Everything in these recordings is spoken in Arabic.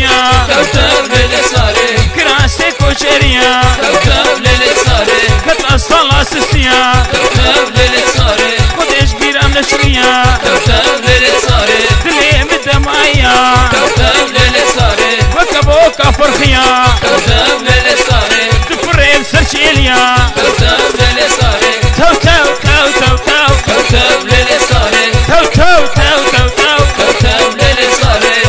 كوشريا توتر ليلة صاري كراسي كوشريا توتر ليلة صاري كت أصلا سسيا توتر ليلة صاري قديش بير أم نشويا توتر ليلة صاري دلي مدم أيا توتر ليلة صاري وكبوكا فرخيا توتر ليلة صاري تفرين سرشيليا توتر ليلة صاري تو تو تو تو تو توتر ليلة صاري تو تو تو تو تو توتر ليلة صاري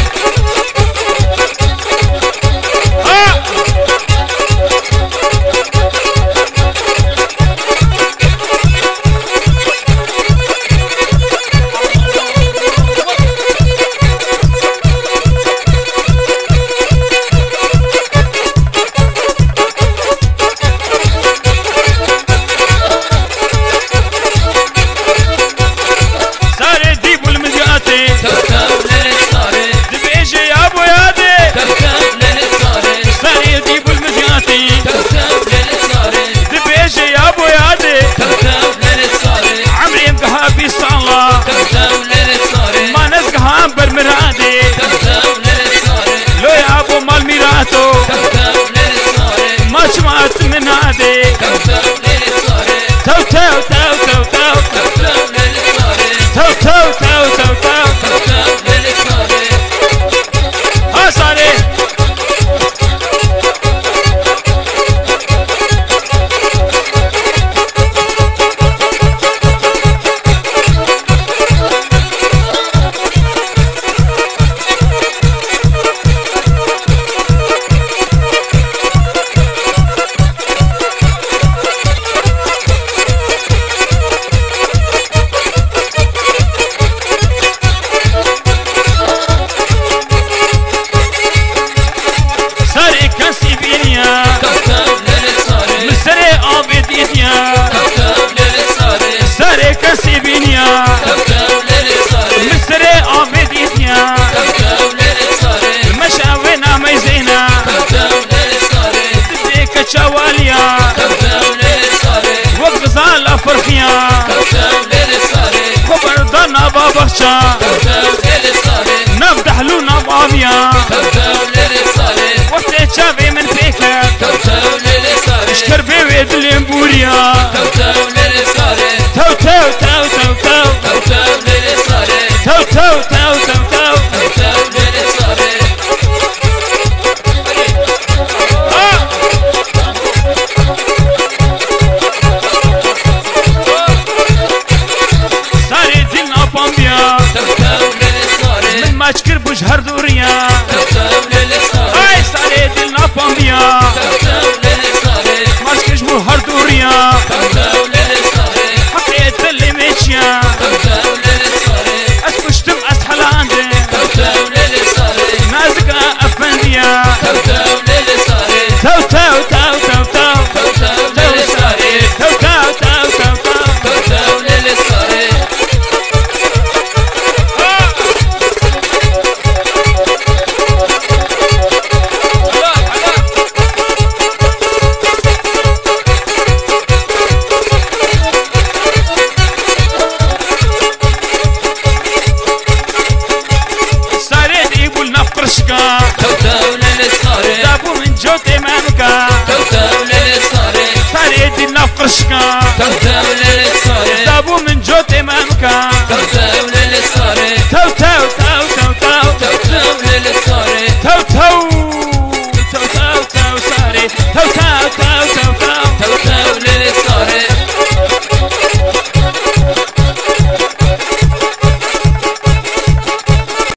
هردوريا هاي ساري دلنا باميا